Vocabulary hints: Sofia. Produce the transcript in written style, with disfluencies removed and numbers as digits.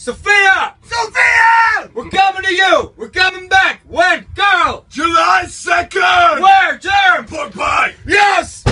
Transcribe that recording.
Sofia! Sofia! We're coming to you! We're coming back! When, girl? July 2nd! Where, Germ? Pork pie! Yes!